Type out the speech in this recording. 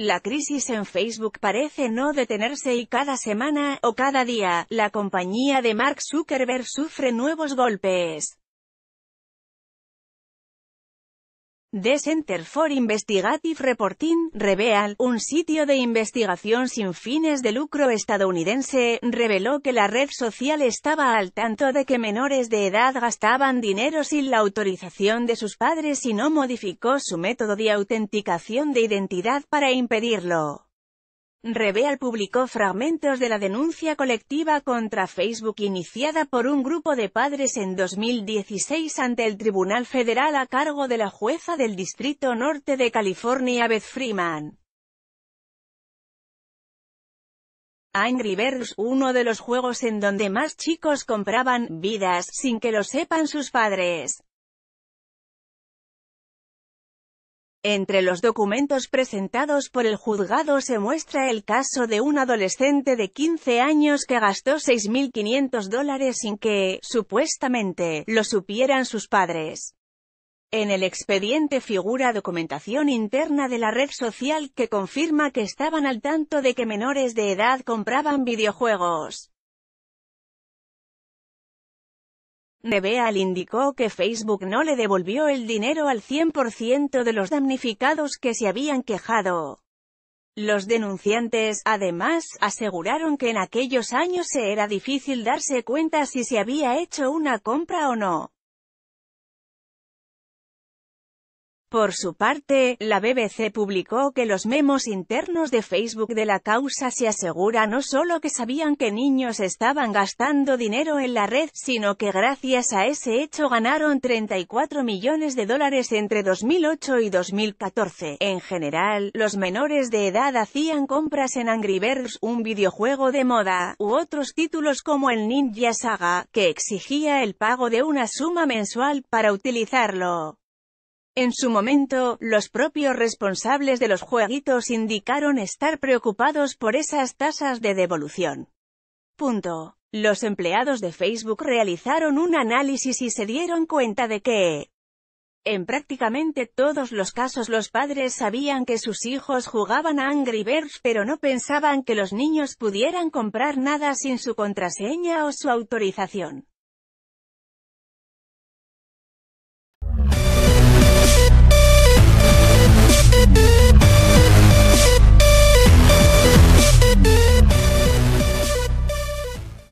La crisis en Facebook parece no detenerse y cada semana, o cada día, la compañía de Mark Zuckerberg sufre nuevos golpes. The Center for Investigative Reporting, Reveal, un sitio de investigación sin fines de lucro estadounidense, reveló que la red social estaba al tanto de que menores de edad gastaban dinero sin la autorización de sus padres y no modificó su método de autenticación de identidad para impedirlo. Reveal publicó fragmentos de la denuncia colectiva contra Facebook iniciada por un grupo de padres en 2016 ante el Tribunal Federal a cargo de la jueza del Distrito Norte de California Beth Freeman. Angry Birds, uno de los juegos en donde más chicos compraban vidas sin que lo sepan sus padres. Entre los documentos presentados por el juzgado se muestra el caso de un adolescente de 15 años que gastó $6.500 sin que, supuestamente, lo supieran sus padres. En el expediente figura documentación interna de la red social que confirma que estaban al tanto de que menores de edad compraban videojuegos. Reveal indicó que Facebook no le devolvió el dinero al 100% de los damnificados que se habían quejado. Los denunciantes, además, aseguraron que en aquellos años era difícil darse cuenta si se había hecho una compra o no. Por su parte, la BBC publicó que los memos internos de Facebook de la causa se asegura no solo que sabían que niños estaban gastando dinero en la red, sino que gracias a ese hecho ganaron $34 millones entre 2008 y 2014. En general, los menores de edad hacían compras en Angry Birds, un videojuego de moda, u otros títulos como el Ninja Saga, que exigía el pago de una suma mensual para utilizarlo. En su momento, los propios responsables de los jueguitos indicaron estar preocupados por esas tasas de devolución. Los empleados de Facebook realizaron un análisis y se dieron cuenta de que, en prácticamente todos los casos los padres sabían que sus hijos jugaban a Angry Birds pero no pensaban que los niños pudieran comprar nada sin su contraseña o su autorización.